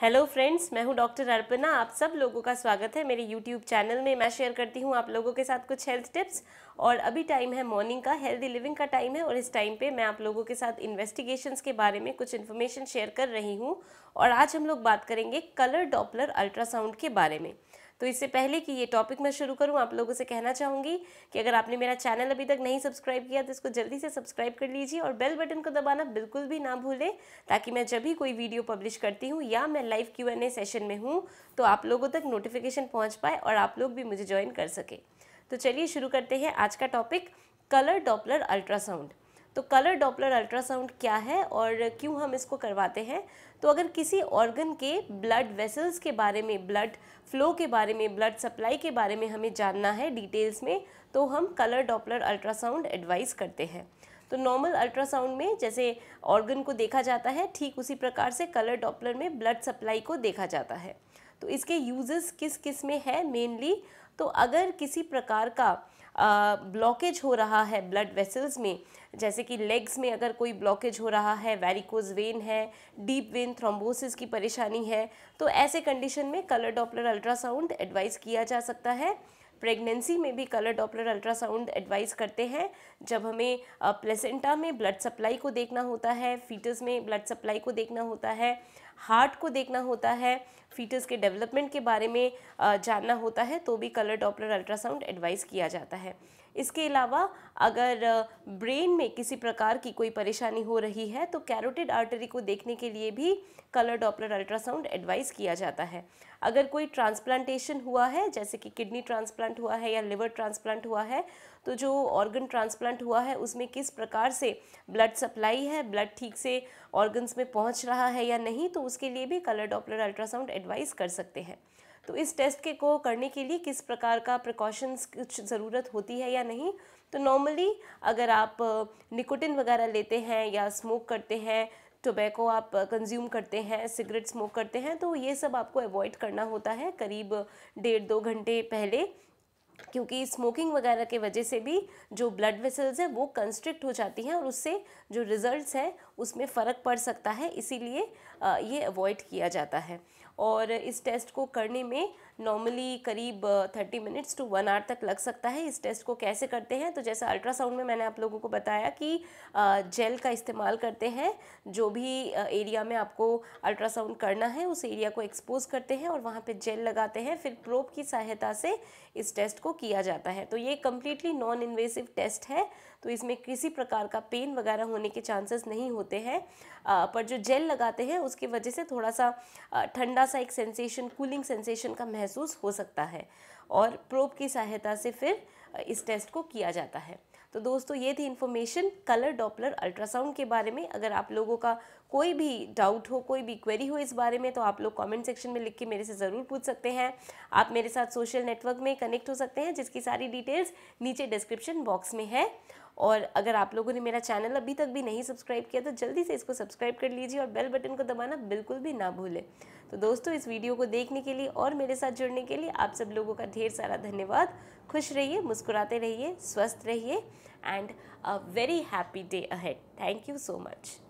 Hello friends, मैं हूं doctor Arpana. आप सब लोगों का स्वागत है मेरे यूट्यूब चैनल में। मैं शेयर करती हूं आप लोगों के साथ कुछ हेल्थ टिप्स। और अभी टाइम है मॉर्निंग का, हेल्दी लिविंग का टाइम है, और इस टाइम पे मैं आप लोगों के साथ इन्वेस्टिगेशंस के बारे में कुछ इन्फॉर्मेशन शेयर कर रही हूँ। और आज हम लोग बात करेंगे कलर डॉपलर अल्ट्रासाउंड के बारे में। तो इससे पहले कि ये टॉपिक मैं शुरू करूं, आप लोगों से कहना चाहूँगी कि अगर आपने मेरा चैनल अभी तक नहीं सब्सक्राइब किया तो इसको जल्दी से सब्सक्राइब कर लीजिए और बेल बटन को दबाना बिल्कुल भी ना भूलें, ताकि मैं जब भी कोई वीडियो पब्लिश करती हूँ या मैं लाइव Q&A सेशन में हूँ तो आप लोगों तक नोटिफिकेशन पहुँच पाए और आप लोग भी मुझे ज्वाइन कर सकें। तो चलिए शुरू करते हैं आज का टॉपिक, कलर डॉपलर अल्ट्रासाउंड। तो कलर डॉपलर अल्ट्रासाउंड क्या है और क्यों हम इसको करवाते हैं? तो अगर किसी ऑर्गन के ब्लड वेसल्स के बारे में, ब्लड फ्लो के बारे में, ब्लड सप्लाई के बारे में हमें जानना है डिटेल्स में, तो हम कलर डॉपलर अल्ट्रासाउंड एडवाइस करते हैं। तो नॉर्मल अल्ट्रासाउंड में जैसे ऑर्गन को देखा जाता है, ठीक उसी प्रकार से कलर डॉपलर में ब्लड सप्लाई को देखा जाता है। तो इसके यूजेस किस किस में है मेनली? तो अगर किसी प्रकार का ब्लॉकेज हो रहा है ब्लड वेसल्स में, जैसे कि लेग्स में अगर कोई ब्लॉकेज हो रहा है, वैरिकोज वेन है, डीप वेन थ्रोम्बोसिस की परेशानी है, तो ऐसे कंडीशन में कलर डॉपलर अल्ट्रासाउंड एडवाइस किया जा सकता है। प्रेगनेंसी में भी कलर डॉपलर अल्ट्रासाउंड एडवाइस करते हैं। जब हमें प्लेसेंटा में ब्लड सप्लाई को देखना होता है, फीटस में ब्लड सप्लाई को देखना होता है, हार्ट को देखना होता है, फीटस के डेवलपमेंट के बारे में जानना होता है, तो भी कलर डॉपलर अल्ट्रासाउंड एडवाइस किया जाता है। इसके अलावा अगर ब्रेन में किसी प्रकार की कोई परेशानी हो रही है तो कैरोटिड आर्टरी को देखने के लिए भी कलर डॉपलर अल्ट्रासाउंड एडवाइस किया जाता है। अगर कोई ट्रांसप्लांटेशन हुआ है, जैसे कि किडनी ट्रांसप्लांट हुआ है या लिवर ट्रांसप्लांट हुआ है, तो जो ऑर्गन ट्रांसप्लांट हुआ है उसमें किस प्रकार से ब्लड सप्लाई है, ब्लड ठीक से ऑर्गन्स में पहुँच रहा है या नहीं, तो उसके लिए भी कलर डॉपलर अल्ट्रासाउंड एडवाइस कर सकते हैं। तो इस टेस्ट के को करने के लिए किस प्रकार का प्रिकॉशंस कुछ ज़रूरत होती है या नहीं, तो नॉर्मली अगर आप निकोटिन वगैरह लेते हैं या स्मोक करते हैं, टोबैको आप कंज्यूम करते हैं, सिगरेट स्मोक करते हैं, तो ये सब आपको अवॉइड करना होता है करीब 1.5-2 घंटे पहले, क्योंकि स्मोकिंग वगैरह के वजह से भी जो ब्लड वेसल्स हैं वो कंस्ट्रिक्ट हो जाती हैं और उससे जो रिजल्ट्स हैं उसमें फ़र्क पड़ सकता है, इसीलिए ये अवॉइड किया जाता है। और इस टेस्ट को करने में नॉर्मली करीब 30 मिनट्स टू 1 आवर तक लग सकता है। इस टेस्ट को कैसे करते हैं? तो जैसे अल्ट्रासाउंड में मैंने आप लोगों को बताया कि जेल का इस्तेमाल करते हैं। जो भी एरिया में आपको अल्ट्रासाउंड करना है उस एरिया को एक्सपोज करते हैं और वहाँ पे जेल लगाते हैं, फिर प्रोब की सहायता से इस टेस्ट को किया जाता है। तो ये कम्प्लीटली नॉन इन्वेसिव टेस्ट है, तो इसमें किसी प्रकार का पेन वगैरह होने के चांसेस नहीं होते हैं। पर जो जेल लगाते हैं उसकी वजह से थोड़ा सा ठंडा सा एक सेंसेशन, कूलिंग सेंसेशन का महसूस हो सकता है, और प्रोब की सहायता से फिर इस टेस्ट को किया जाता है। तो दोस्तों, ये थी इन्फॉर्मेशन कलर डॉपलर अल्ट्रासाउंड के बारे में। अगर आप लोगों का कोई भी डाउट हो, कोई भी क्वेरी हो इस बारे में, तो आप लोग कमेंट सेक्शन में लिख के मेरे से ज़रूर पूछ सकते हैं। आप मेरे साथ सोशल नेटवर्क में कनेक्ट हो सकते हैं, जिसकी सारी डिटेल्स नीचे डिस्क्रिप्शन बॉक्स में है। और अगर आप लोगों ने मेरा चैनल अभी तक भी नहीं सब्सक्राइब किया तो जल्दी से इसको सब्सक्राइब कर लीजिए और बेल बटन को दबाना बिल्कुल भी ना भूलें। तो दोस्तों, इस वीडियो को देखने के लिए और मेरे साथ जुड़ने के लिए आप सब लोगों का ढेर सारा धन्यवाद। खुश रहिए, मुस्कुराते रहिए, स्वस्थ रहिए, and a very happy day ahead. Thank you so much.